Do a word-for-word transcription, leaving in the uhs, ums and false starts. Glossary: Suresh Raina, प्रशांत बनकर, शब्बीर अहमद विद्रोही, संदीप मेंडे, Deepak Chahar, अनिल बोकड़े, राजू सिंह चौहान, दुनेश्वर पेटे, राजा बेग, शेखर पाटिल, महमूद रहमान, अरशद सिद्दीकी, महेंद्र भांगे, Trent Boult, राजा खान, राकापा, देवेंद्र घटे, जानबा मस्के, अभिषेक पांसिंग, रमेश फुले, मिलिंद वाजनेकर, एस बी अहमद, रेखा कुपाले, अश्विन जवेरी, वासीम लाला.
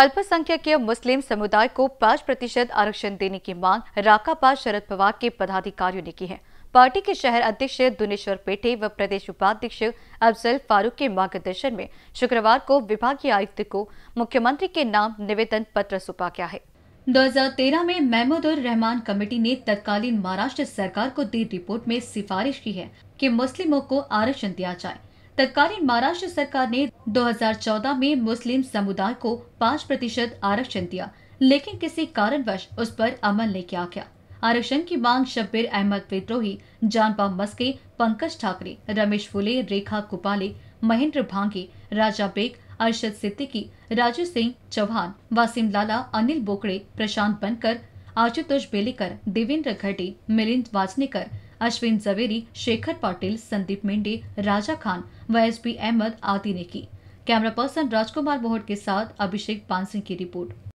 अल्पसंख्यक मुस्लिम समुदाय को पाँच प्रतिशत आरक्षण देने की मांग राकापा शरद पवार के पदाधिकारियों ने की है। पार्टी के शहर अध्यक्ष दुनेश्वर पेटे व प्रदेश उपाध्यक्ष अफजल फारूक के मार्गदर्शन में शुक्रवार को विभागीय आयुक्त को मुख्यमंत्री के नाम निवेदन पत्र सौंपा गया है। दो हज़ार तेरह में महमूद रहमान कमेटी ने तत्कालीन महाराष्ट्र सरकार को दी रिपोर्ट में सिफारिश की है कि मुस्लिमों को आरक्षण दिया जाए। तत्कालीन महाराष्ट्र सरकार ने दो हज़ार चौदह में मुस्लिम समुदाय को पाँच प्रतिशत आरक्षण दिया, लेकिन किसी कारणवश उस पर अमल नहीं किया गया। आरक्षण की मांग शब्बीर अहमद विद्रोही, जानबा मस्के, पंकज ठाकरे, रमेश फुले, रेखा कुपाले, महेंद्र भांगे, राजा बेग, अरशद सिद्दीकी, राजू सिंह चौहान, वासीम लाला, अनिल बोकड़े, प्रशांत बनकर, आशुतोष बेलेकर, देवेंद्र घटे, मिलिंद वाजनेकर, अश्विन जवेरी, शेखर पाटिल, संदीप मेंडे, राजा खान व एस बी अहमद आदि ने की। कैमरा पर्सन राजकुमार बोहट के साथ अभिषेक पांसिंग की रिपोर्ट।